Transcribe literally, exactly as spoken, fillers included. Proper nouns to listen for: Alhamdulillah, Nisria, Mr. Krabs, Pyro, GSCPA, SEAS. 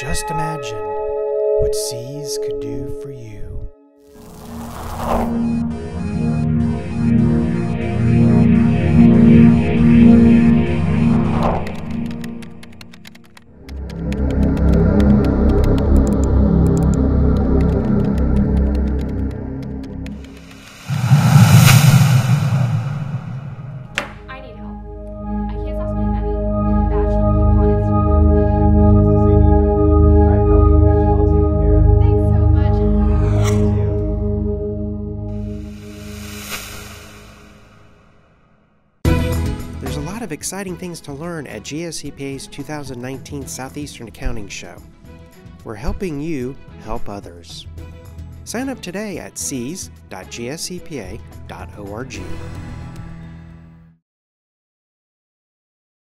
Just imagine what SEAS could do for you. There's a lot of exciting things to learn at G S C P A's two thousand nineteen Southeastern Accounting Show. We're helping you help others. Sign up today at S E A S dot G S C P A dot org.